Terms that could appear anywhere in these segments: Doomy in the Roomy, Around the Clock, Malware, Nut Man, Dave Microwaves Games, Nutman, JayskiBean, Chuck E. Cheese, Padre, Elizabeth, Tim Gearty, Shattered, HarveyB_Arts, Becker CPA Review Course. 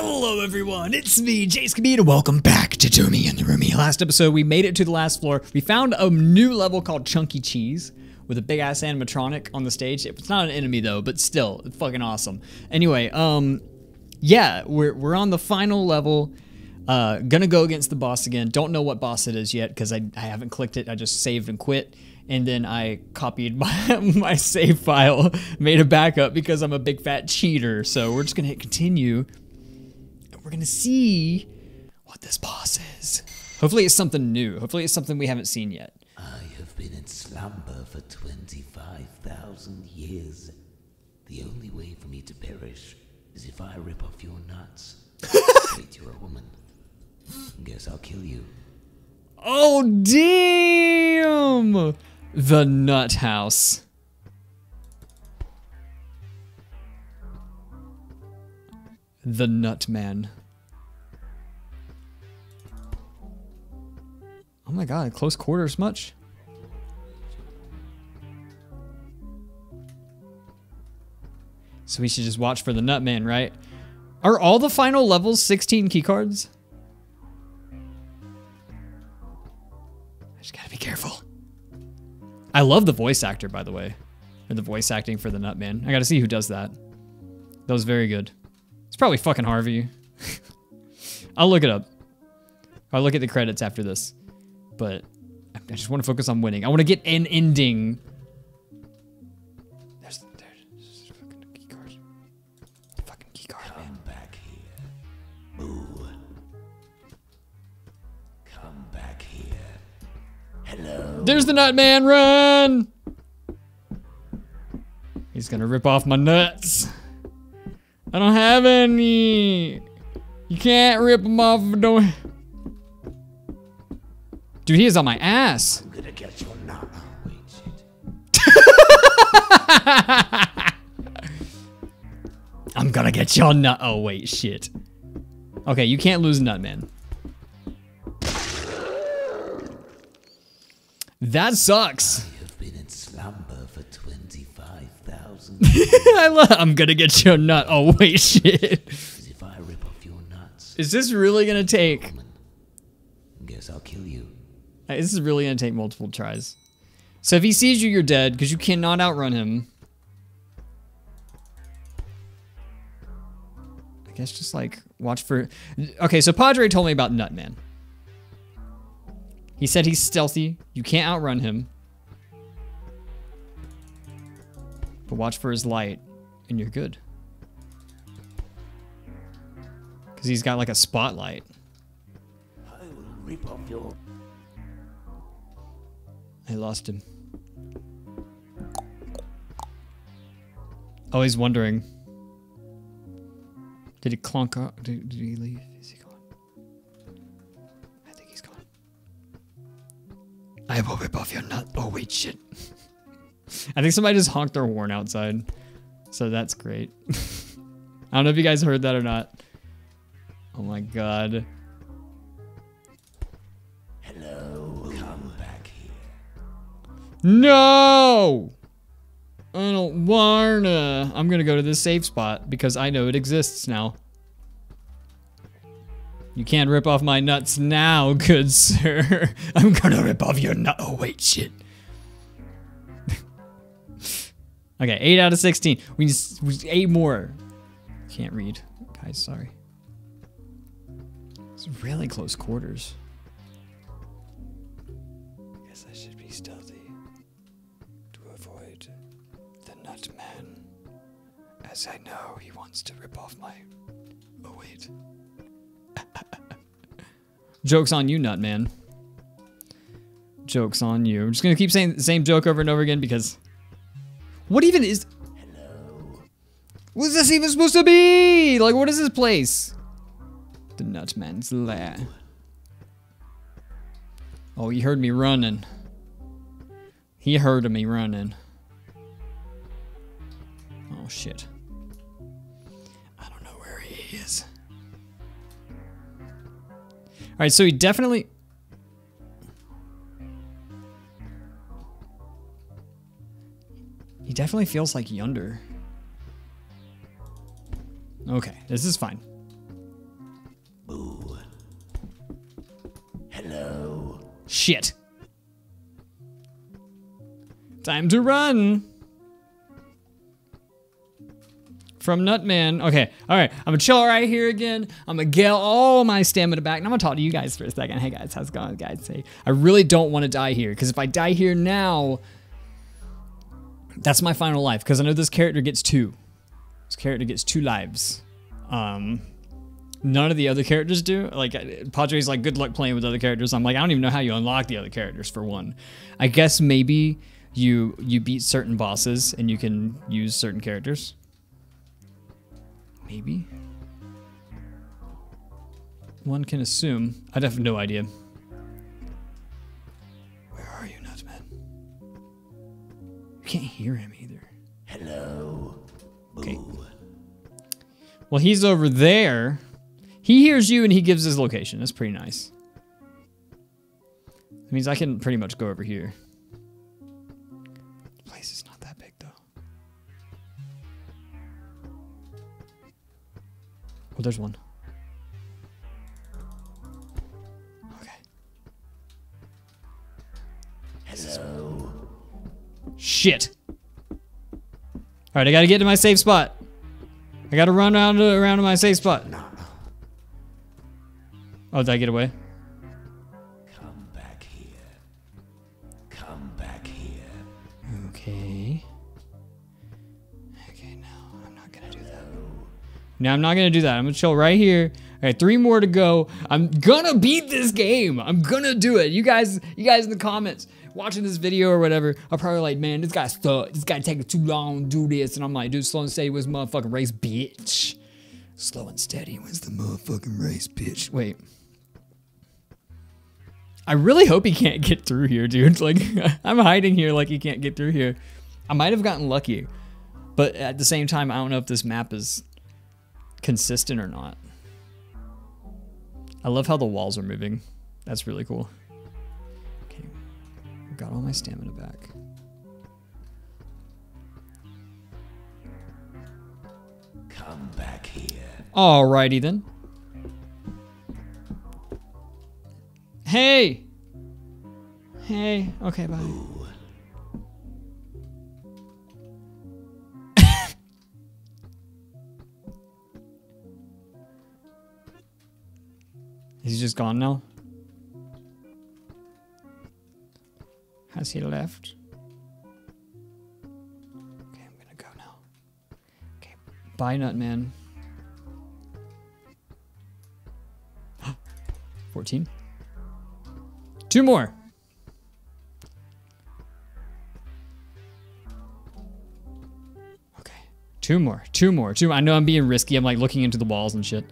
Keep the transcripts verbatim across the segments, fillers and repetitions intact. Hello everyone, it's me, JayskiBean, and welcome back to Doomy in the Roomy. Last episode, we made it to the last floor. We found a new level called Chuck E. Cheese with a big ass animatronic on the stage. It's not an enemy though, but still, it's fucking awesome. Anyway, um, yeah, we're, we're on the final level. Uh, gonna go against the boss again. Don't know what boss it is yet because I, I haven't clicked it. I just saved and quit. And then I copied my, my save file, made a backup because I'm a big fat cheater. So we're just gonna hit continue. We're gonna see what this boss is. Hopefully it's something new. Hopefully it's something we haven't seen yet. I have been in slumber for twenty-five thousand years. The only way for me to perish is if I rip off your nuts. Wait, you're a woman. Guess I'll kill you. Oh, damn! The Nut House. The Nutman. Oh my god, close quarters much? So we should just watch for the Nutman, right? Are all the final levels sixteen keycards? I just gotta be careful. I love the voice actor, by the way. Or the voice acting for the Nutman. I gotta see who does that. That was very good. It's probably fucking Harvey. I'll look it up. I'll look at the credits after this. But I just want to focus on winning. I want to get an ending. There's, there's fucking key card. Fucking key card, man. Come back here. Ooh. Come back here. Hello. There's the Nutman. Run. He's gonna rip off my nuts. I don't have any. You can't rip them off. Don't. Dude, he is on my ass. I'm gonna get your nut. Wait, shit. I'm gonna get your nut. Oh, wait, shit. Okay, you can't lose Nut, man. That sucks. I have been in slumber for twenty-five thousand years. I love. I'm gonna get your nut. Oh, wait, shit. If I rip off your nuts, is this really gonna take? Guess I'll kill you. This is really gonna take multiple tries. So if he sees you, you're dead, because you cannot outrun him. I guess just like, watch for... Okay, so Padre told me about Nutman. He said he's stealthy, you can't outrun him. But watch for his light, and you're good. Because he's got like a spotlight. I will rip off your... I lost him. Oh, he's wondering. Did he clunk up? Did, did he leave? Is he gone? I think he's gone. I will rip off your nut. Oh, wait, shit. I think somebody just honked their horn outside. So that's great. I don't know if you guys heard that or not. Oh my god. No! I don't wanna. I'm gonna go to this safe spot because I know it exists now. You can't rip off my nuts now, good sir. I'm gonna rip off your nut. Oh, wait, shit. Okay, eight out of sixteen. We just, we just eight more. Can't read. Guys, sorry. It's really close quarters. Guess I should be stealthy. Man, as I know he wants to rip off my... Oh, wait. Joke's on you, Nutman. Joke's on you. I'm just gonna keep saying the same joke over and over again because... What even is... Hello. What is this even supposed to be? Like, what is this place? The Nutman's lair. Oh, he heard me running. He heard me running. Oh, shit. I don't know where he is. Alright, so he definitely... He definitely feels like yonder. Okay, this is fine. Boo. Hello. Shit. Time to run. From Nutman. Okay, all right. I'm gonna chill right here again. I'm gonna get all my stamina back, and I'm gonna talk to you guys for a second. Hey guys, how's it going, guys? Hey, I really don't want to die here, because if I die here now, that's my final life. Because I know this character gets two. This character gets two lives. Um, none of the other characters do. Like Padre's like, good luck playing with other characters. I'm like, I don't even know how you unlock the other characters for one. I guess maybe. You you beat certain bosses and you can use certain characters. Maybe. One can assume. I'd have no idea. Where are you, Nutman? You can't hear him either. Hello. Okay. Well, he's over there. He hears you and he gives his location. That's pretty nice. That means I can pretty much go over here. Oh, there's one. Okay. Hello. Shit. Alright, I gotta get to my safe spot. I gotta run around, around to my safe spot. No. Oh, did I get away? Come back here. Come back here. Okay. Okay, no, I'm not gonna do that. Now I'm not gonna do that. I'm gonna chill right here. All right, three more to go. I'm gonna beat this game. I'm gonna do it. You guys, you guys in the comments watching this video or whatever, are probably like, man, this guy stuck. This guy taking too long. Do this, and I'm like, dude, slow and steady wins motherfucking race, bitch. Slow and steady wins the motherfucking race, bitch. Wait. I really hope he can't get through here, dude. Like, I'm hiding here like he can't get through here. I might have gotten lucky, but at the same time, I don't know if this map is consistent or not. I love how the walls are moving. That's really cool. Okay, I've got all my stamina back. Come back here. Alrighty then. Hey. Hey. Okay, bye. Ooh. He's just gone now. Has he left? Okay, I'm gonna go now. Okay, bye, Nutman. fourteen. Two more. Okay, two more, two more, two. I know I'm being risky. I'm like looking into the walls and shit.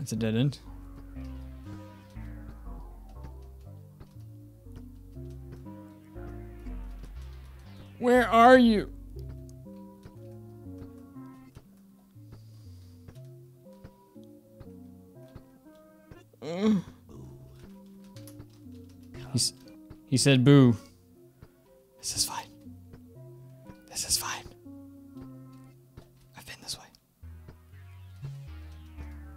It's a dead end. Where are you? He, he said boo. This is fine. This is fine. I've been this way.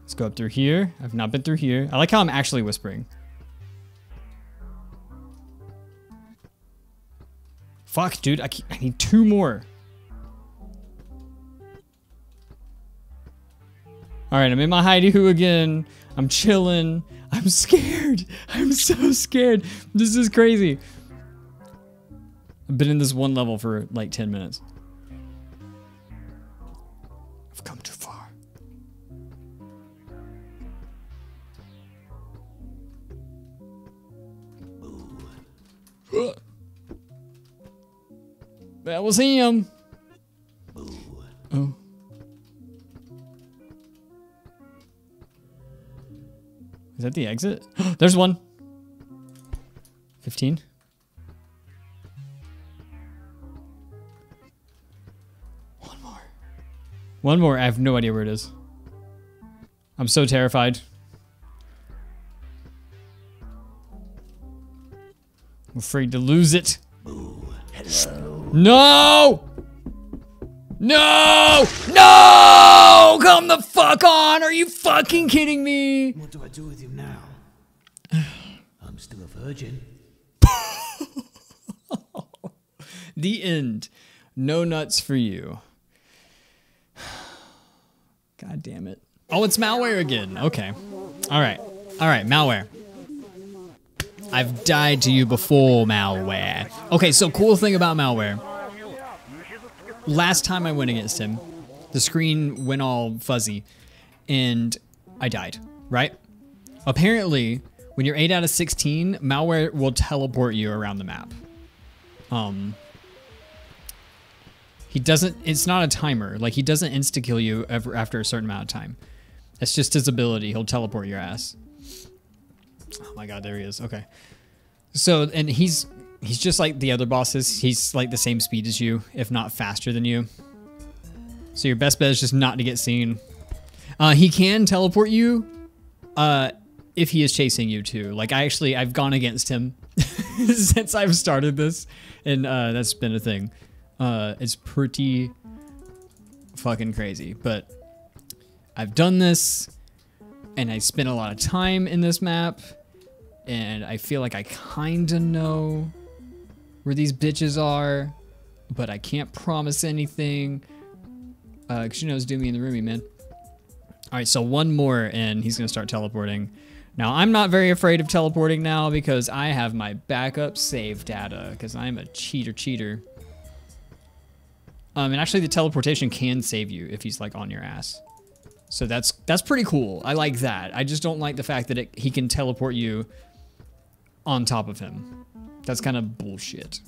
Let's go up through here. I've not been through here. I like how I'm actually whispering. Fuck, dude. I, keep, I need two more. All right, I'm in my hidey-hoo again. I'm chilling. I'm scared. I'm so scared. This is crazy. I've been in this one level for like ten minutes. I've come too far. That was him. Ooh. Oh. Is that the exit? There's one. fifteen. One more. One more. I have no idea where it is. I'm so terrified. I'm afraid to lose it. Ooh. Hello. No! No! No! Come the fuck on! Are you fucking kidding me? What do I do with him now? I'm still a virgin. The end. No nuts for you. God damn it. Oh, it's malware again. Okay. All right. All right, malware. I've died to you before, malware. Okay, so cool thing about malware. Last time I went against him, the screen went all fuzzy and I died, right? Apparently, when you're eight out of sixteen, malware will teleport you around the map. Um, he doesn't, it's not a timer. Like, he doesn't insta-kill you ever after a certain amount of time. That's just his ability. He'll teleport your ass. Oh my God, there he is. Okay. So, and he's, he's just like the other bosses. He's like the same speed as you, if not faster than you. So your best bet is just not to get seen. Uh, he can teleport you uh, if he is chasing you too. Like, I actually, I've gone against him since I've started this. And uh, that's been a thing. Uh, it's pretty fucking crazy. But I've done this and I spent a lot of time in this map. And I feel like I kind of know where these bitches are, but I can't promise anything. Uh, cause you know it's Doomy in the Roomy, man. All right, so one more and he's gonna start teleporting. Now I'm not very afraid of teleporting now because I have my backup save data cause I'm a cheater cheater. Um, and actually the teleportation can save you if he's like on your ass. So that's, that's pretty cool. I like that. I just don't like the fact that it, he can teleport you on top of him. That's kind of bullshit.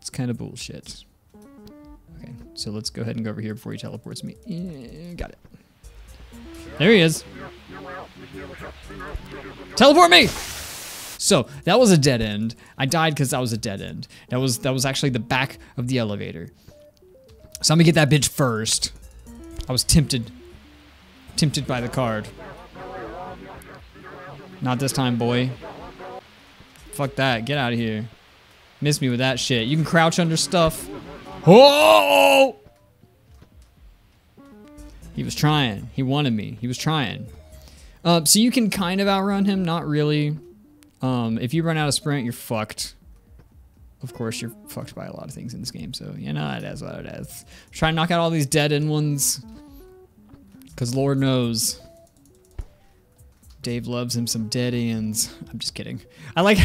It's kind of bullshit. Okay, so let's go ahead and go over here before he teleports me. Yeah, got it. There he is. Teleport me! So that was a dead end. I died because that was a dead end. That was, that was actually the back of the elevator. So I'm gonna get that bitch first. I was tempted. Tempted by the card. Not this time, boy. Fuck that. Get out of here. Miss me with that shit. You can crouch under stuff. Oh! He was trying. He wanted me. He was trying. Uh, so you can kind of outrun him. Not really. Um, if you run out of sprint, you're fucked. Of course, you're fucked by a lot of things in this game. So, you know, it is what it is. Try and knock out all these dead-end ones. Because Lord knows. Dave loves him some dead ends. I'm just kidding. I like,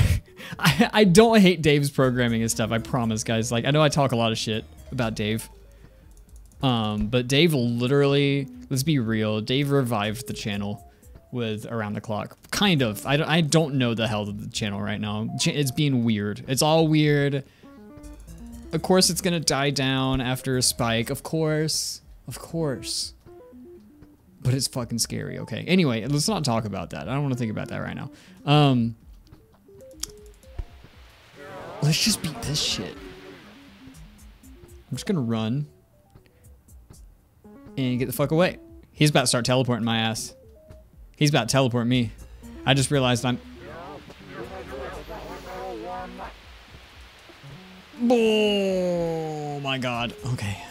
I, I don't hate Dave's programming and stuff. I promise, guys. Like, I know I talk a lot of shit about Dave. Um, but Dave literally, let's be real. Dave revived the channel with Around the Clock. Kind of. I don't, I don't know the hell of the channel right now. It's being weird. It's all weird. Of course it's gonna die down after a spike. Of course. Of course. But it's fucking scary, okay? Anyway, let's not talk about that. I don't want to think about that right now. Um, let's just beat this shit. I'm just gonna run and get the fuck away. He's about to start teleporting my ass. He's about to teleport me. I just realized I'm... Oh my God. Okay.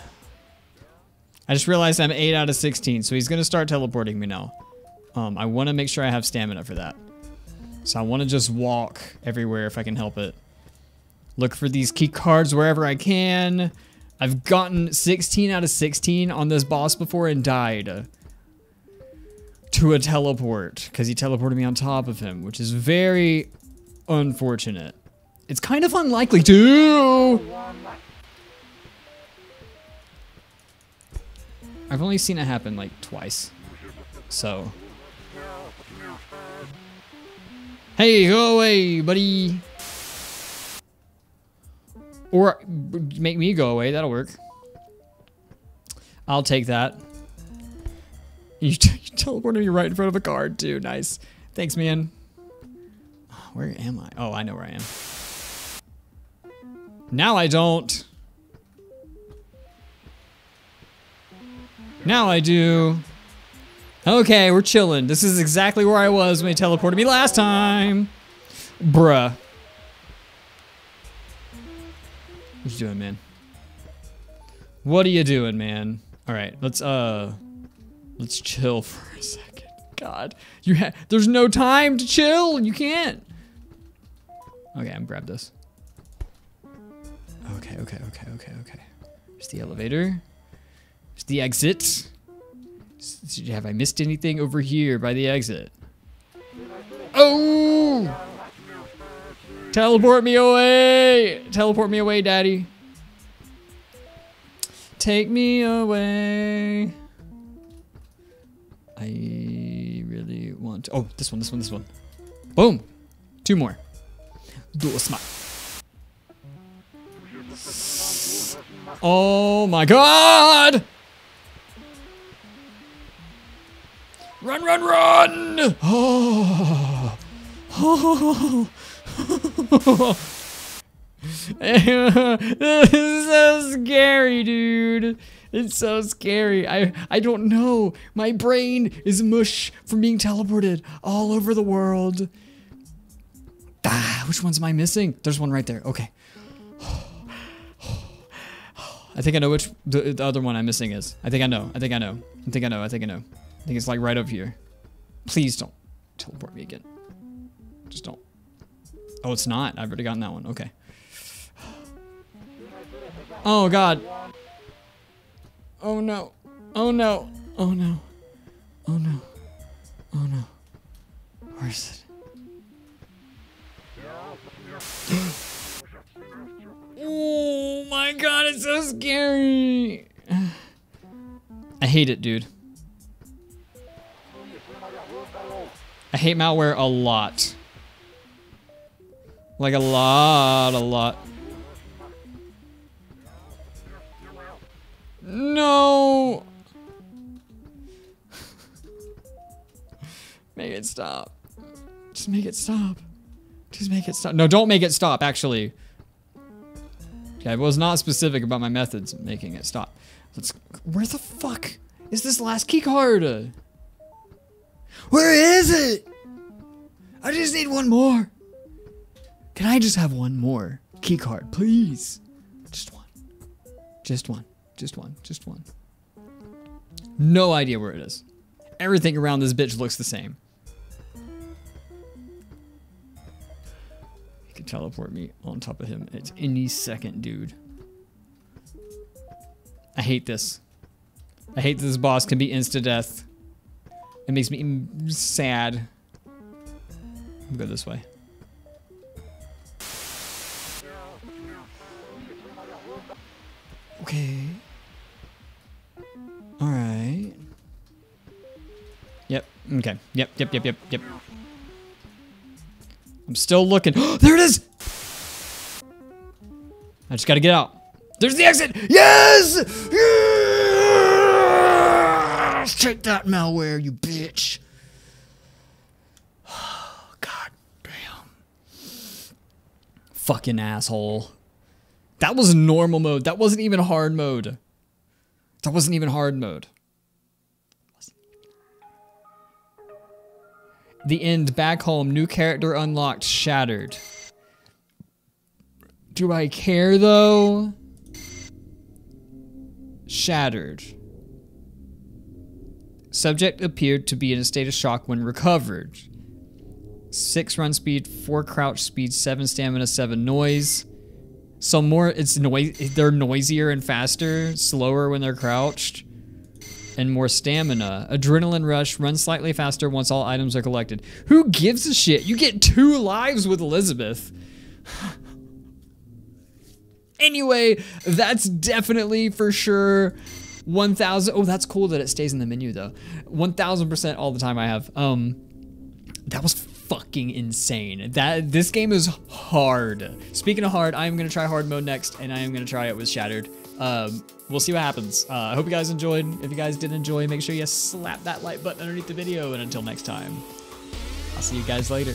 I just realized I'm eight out of sixteen, so he's gonna start teleporting me now. Um, I wanna make sure I have stamina for that. So I wanna just walk everywhere if I can help it. Look for these key cards wherever I can. I've gotten sixteen out of sixteen on this boss before and died. To a teleport, because he teleported me on top of him, which is very unfortunate. It's kind of unlikely too. I've only seen it happen like twice, so. Hey, go away, buddy. Or make me go away, that'll work. I'll take that. You, t you teleported me right in front of a card, too. Nice. Thanks, man. Where am I? Oh, I know where I am. Now I don't. Now I do. Okay, we're chilling. This is exactly where I was when he teleported me last time. Bruh. What you doing, man? What are you doing, man? All right, let's uh, let's chill for a second. God, you ha there's no time to chill. You can't. Okay, I'm grab this. Okay, okay, okay, okay, okay. There's the elevator. There's the exit. Have I missed anything over here by the exit? Oh! Teleport me away! Teleport me away, daddy. Take me away. I really want to. Oh, this one, this one, this one. Boom! Two more. Do a smile. Oh my God! Run, run, run! Oh. Oh. This is so scary, dude. It's so scary. I I don't know. My brain is mush from being teleported all over the world. Ah, which ones am I missing? There's one right there. Okay. I think I know which the, the other one I'm missing is. I think I know. I think I know. I think I know. I think I know. I think it's like right over here. Please don't teleport me again. Just don't. Oh, it's not. I've already gotten that one. Okay. Oh, God. Oh, no. Oh, no. Oh, no. Oh, no. Oh, no. Where is it? Oh my God, it's so scary. I hate it, dude. I hate malware a lot. Like a lot, a lot. No. Make it stop. Just make it stop. Just make it stop. No, don't make it stop, actually. Okay, I was not specific about my methods of making it stop. Let's. Where the fuck is this last key card? Where is it? I just need one more. Can I just have one more key card, please? Just one. Just one. Just one. Just one. No idea where it is. Everything around this bitch looks the same. Teleport me on top of him. It's any second, dude. I hate this. I hate that this boss can be insta-death. It makes me sad. I'll go this way. Okay. All right. Yep. Okay. Yep, yep, yep, yep, yep. I'm still looking. There it is! I just gotta get out. There's the exit! Yes! Yes! Take that, malware, you bitch. Oh, God damn. Fucking asshole. That was normal mode. That wasn't even hard mode. That wasn't even hard mode. The end, back home, new character unlocked, Shattered. Do I care though? Shattered. Subject appeared to be in a state of shock when recovered. Six run speed, four crouch speed, seven stamina, seven noise. Some more, it's noise, they're noisier and faster, slower when they're crouched. And more stamina. Adrenaline rush. Run slightly faster once all items are collected. Who gives a shit? You get two lives with Elizabeth. Anyway, that's definitely for sure one thousand. Oh, that's cool that it stays in the menu though. one thousand percent all the time I have. Um, that was fucking insane. That this game is hard. Speaking of hard, I'm gonna try hard mode next, and I am gonna try it with Shattered. Um, we'll see what happens. Uh, I hope you guys enjoyed. If you guys did enjoy, make sure you slap that like button underneath the video. And until next time, I'll see you guys later.